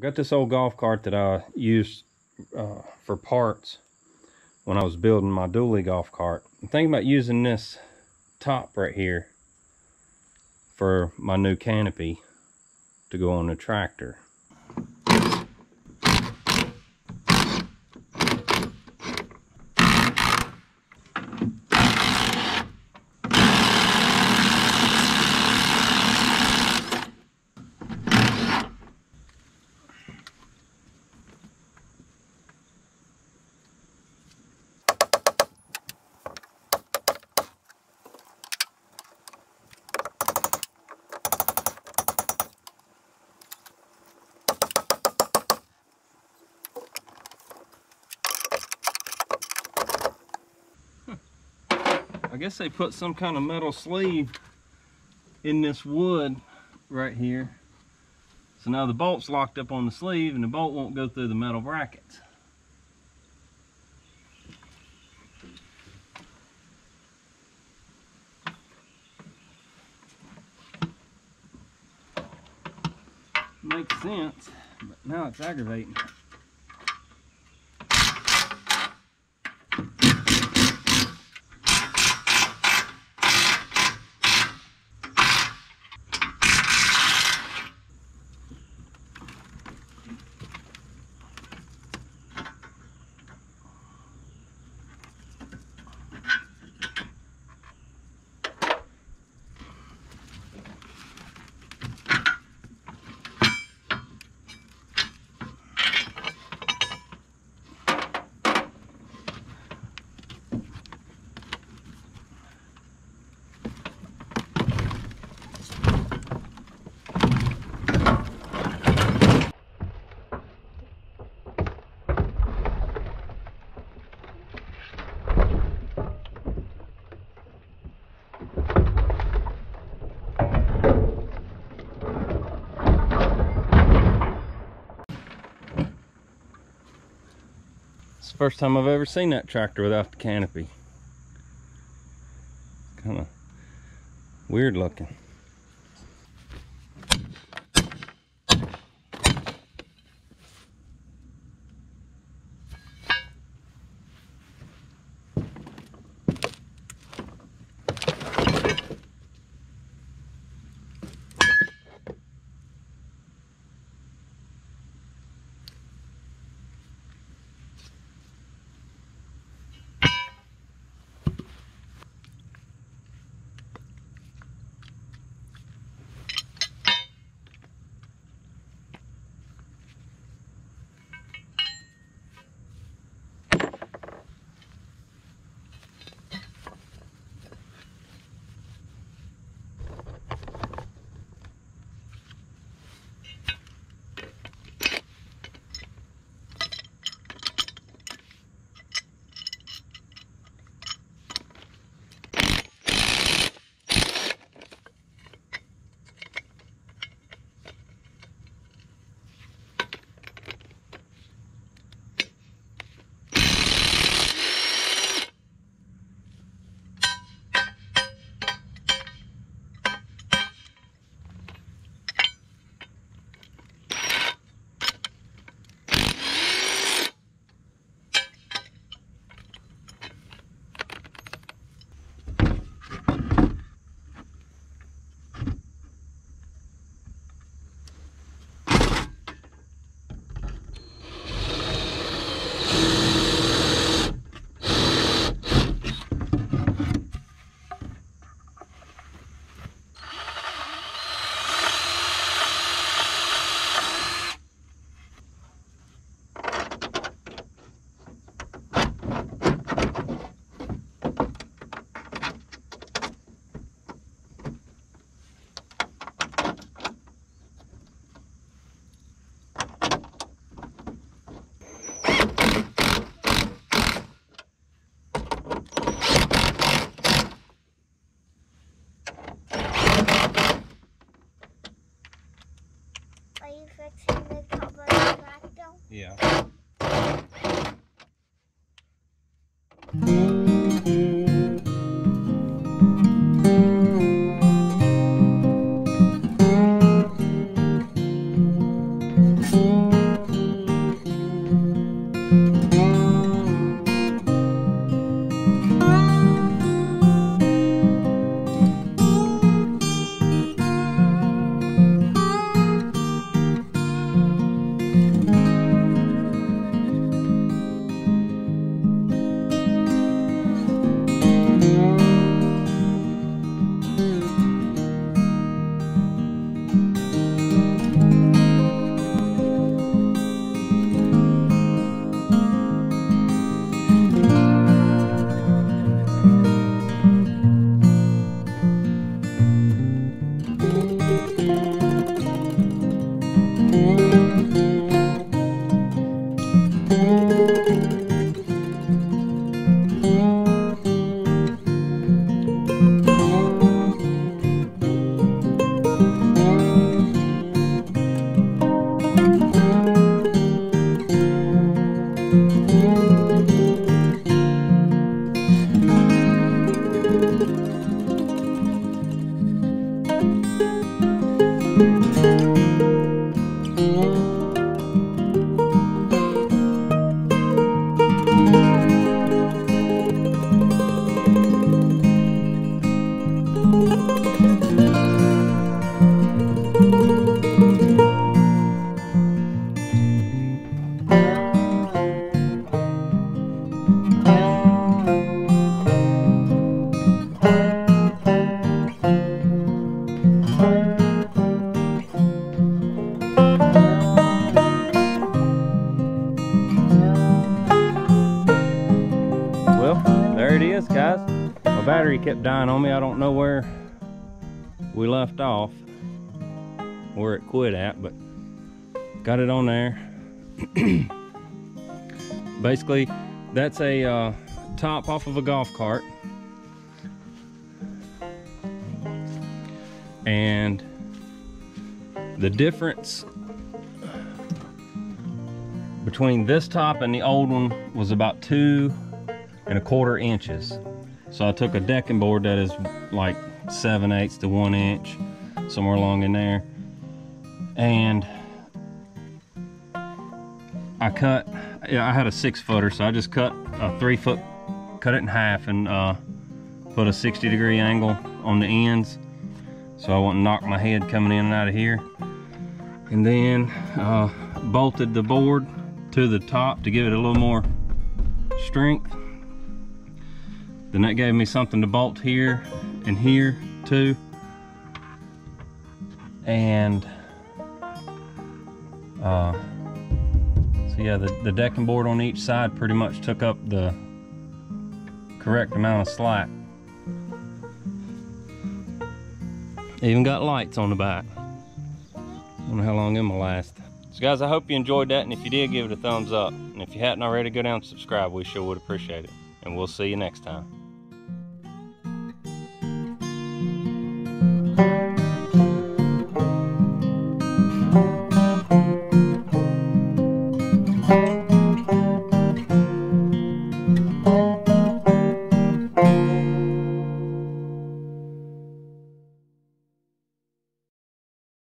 I've got this old golf cart that I used for parts when I was building my dually golf cart. I'm thinking about using this top right here for my new canopy to go on the tractor. I guess they put some kind of metal sleeve in this wood right here. So now the bolt's locked up on the sleeve and the bolt won't go through the metal brackets. Makes sense, but now it's aggravating. First time I've ever seen that tractor without the canopy. Kind of weird looking. Yeah. My battery kept dying on me. I don't know where we left off, where it quit at, but got it on there. Basically, that's a top off of a golf cart. And the difference between this top and the old one was about 2¼ inches. So I took a decking board that is like 7/8 to 1 inch, somewhere along in there, and I had a 6-footer, so I just cut a 3-foot, cut it in half, and put a 60-degree angle on the ends, so I wouldn't knock my head coming in and out of here. And then bolted the board to the top to give it a little more strength. Then that gave me something to bolt here and here too. And so yeah, the decking board on each side pretty much took up the correct amount of slack. Even got lights on the back. I don't know how long it'll last. So guys, I hope you enjoyed that, and if you did, give it a thumbs up. And if you hadn't already, go down and subscribe. We sure would appreciate it. And we'll see you next time.